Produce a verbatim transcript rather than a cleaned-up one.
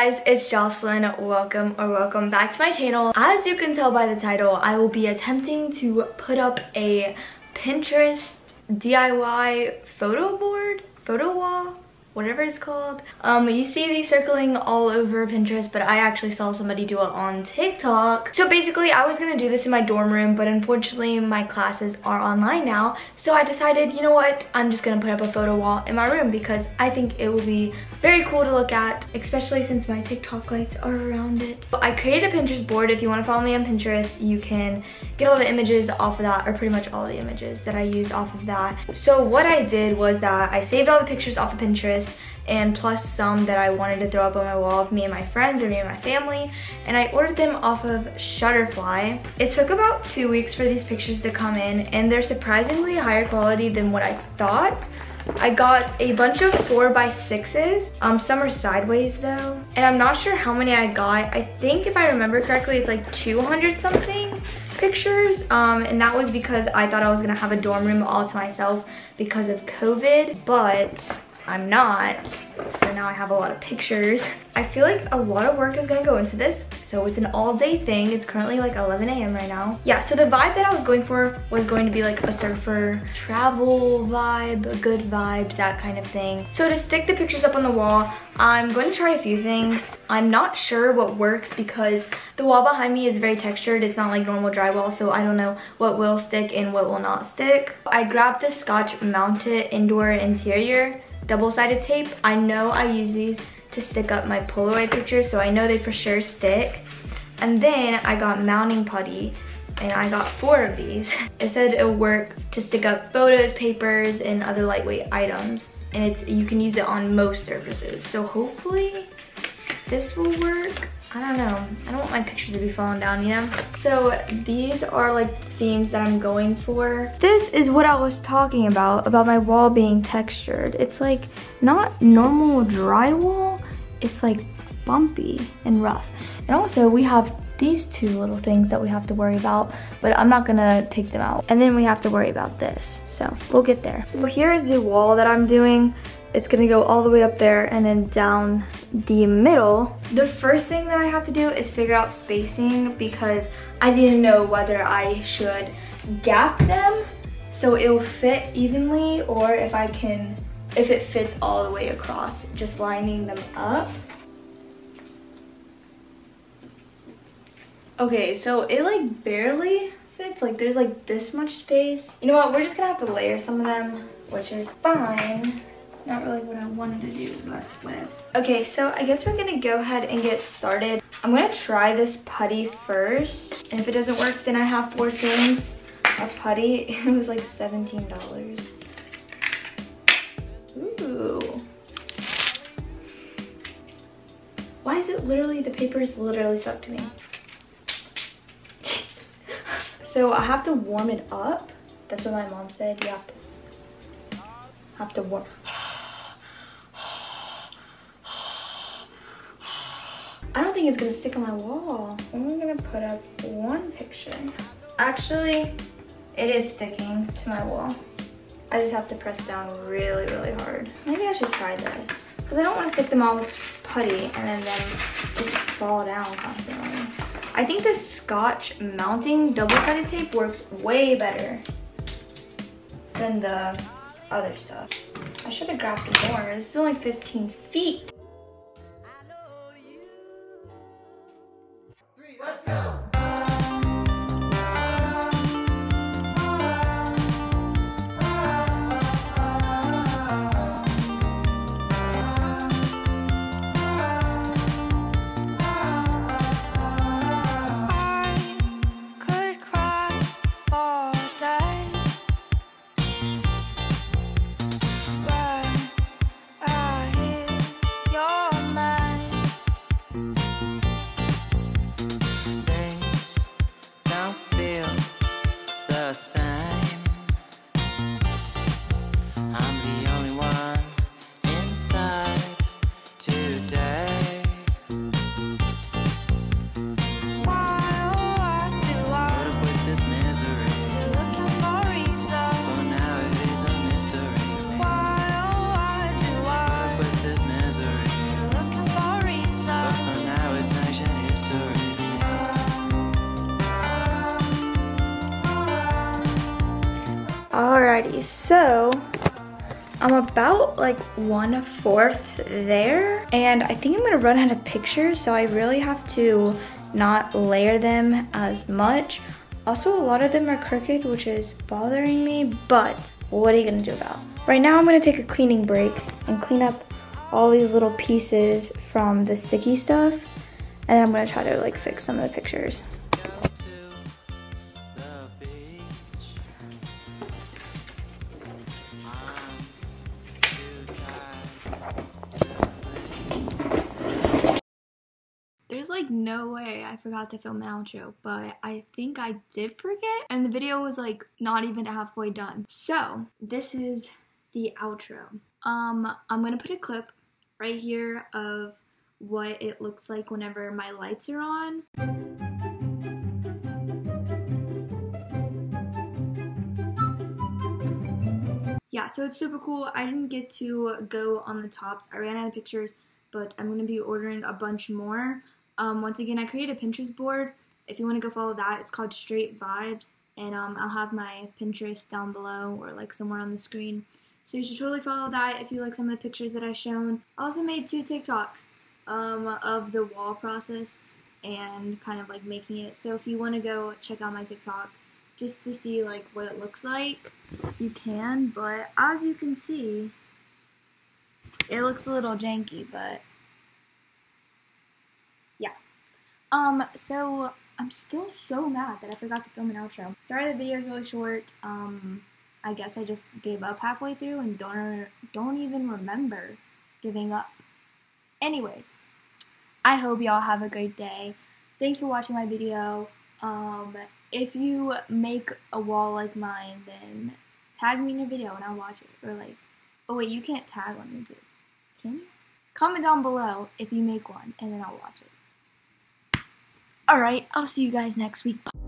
guys, it's Jocelyn. Welcome or welcome back to my channel. As you can tell by the title, I will be attempting to put up a Pinterest D I Y photo board, photo wall, whatever it's called. Um, you see these circling all over Pinterest, but I actually saw somebody do it on TikTok. So basically, I was gonna do this in my dorm room, but unfortunately my classes are online now. So I decided, you know what? I'm just gonna put up a photo wall in my room because I think it will be very cool to look at, especially since my TikTok lights are around it. But I created a Pinterest board. If you wanna follow me on Pinterest, you can get all the images off of that, or pretty much all the images that I used off of that. So what I did was that I saved all the pictures off of Pinterest, and plus some that I wanted to throw up on my wall of me and my friends or me and my family, and I ordered them off of Shutterfly. It took about two weeks for these pictures to come in, and they're surprisingly higher quality than what I thought. I got a bunch of four by sixes. Um, some are sideways though, and I'm not sure how many I got. I think if I remember correctly, it's like two hundred something pictures, um, and that was because I thought I was gonna have a dorm room all to myself because of COVID, but I'm not, so now I have a lot of pictures. I feel like a lot of work is gonna go into this, so it's an all-day thing. It's currently like eleven a m right now. Yeah, so the vibe that I was going for was going to be like a surfer travel vibe, good vibes, that kind of thing. So to stick the pictures up on the wall, I'm going to try a few things. I'm not sure what works because the wall behind me is very textured. It's not like normal drywall, so I don't know what will stick and what will not stick. I grabbed the Scotch Mounted Indoor and Interior double-sided tape. I know I use these to stick up my Polaroid pictures, so I know they for sure stick. And then I got mounting putty, and I got four of these. It said it'll work to stick up photos, papers, and other lightweight items. And it's you can use it on most surfaces. So hopefully this will work. I don't know. I don't want my pictures to be falling down, you know? So these are like themes that I'm going for. This is what I was talking about, about my wall being textured. It's like not normal drywall. It's like bumpy and rough. And also we have these two little things that we have to worry about, but I'm not gonna take them out. And then we have to worry about this. So we'll get there. So here is the wall that I'm doing. It's gonna go all the way up there and then down the middle. The first thing that I have to do is figure out spacing because I didn't know whether I should gap them so it will fit evenly, or if I can, if it fits all the way across, just lining them up. Okay, so it like barely fits, like there's like this much space. You know what, we're just gonna have to layer some of them, which is fine. Not really what I wanted to do, but whatever. Okay, so I guess we're gonna go ahead and get started. I'm gonna try this putty first, and if it doesn't work, then I have four things of putty. It was like seventeen dollars. Ooh. Why is it literally, the paper is literally stuck to me? So I have to warm it up. That's what my mom said, you have to, have to warm. I don't think it's gonna stick on my wall. I'm gonna put up one picture. Actually, it is sticking to my wall. I just have to press down really, really hard. Maybe I should try this. Cause I don't wanna stick them all with putty and then them just fall down constantly. I think this Scotch mounting double-sided tape works way better than the other stuff. I should have grabbed more. This is only fifteen feet. Let's go. Alrighty, so I'm about like one fourth there, and I think I'm gonna run out of pictures, so I really have to not layer them as much. Also, a lot of them are crooked, which is bothering me, but what are you gonna do about it? Right now I'm gonna take a cleaning break and clean up all these little pieces from the sticky stuff, and then I'm gonna try to like fix some of the pictures. There's like no way I forgot to film an outro, but I think I did forget, and the video was like not even halfway done. So this is the outro. Um, I'm gonna put a clip right here of what it looks like whenever my lights are on. Yeah, so it's super cool. I didn't get to go on the tops. I ran out of pictures, but I'm gonna be ordering a bunch more. Um, once again, I created a Pinterest board. If you wanna go follow that, it's called Straight Vibes, and um, I'll have my Pinterest down below or like somewhere on the screen. So you should totally follow that if you like some of the pictures that I've shown. I also made two TikToks um, of the wall process and kind of like making it. So if you want to go check out my TikTok just to see like what it looks like, you can. But as you can see, it looks a little janky, but yeah. Um. So I'm still so mad that I forgot to film an outro. Sorry the video is really short. Um. I guess I just gave up halfway through and don't don't even remember giving up. Anyways, I hope y'all have a great day. Thanks for watching my video. Um, if you make a wall like mine, then tag me in your video and I'll watch it. Or like, oh wait, you can't tag on YouTube, can you? Comment down below if you make one, and then I'll watch it. All right, I'll see you guys next week. Bye.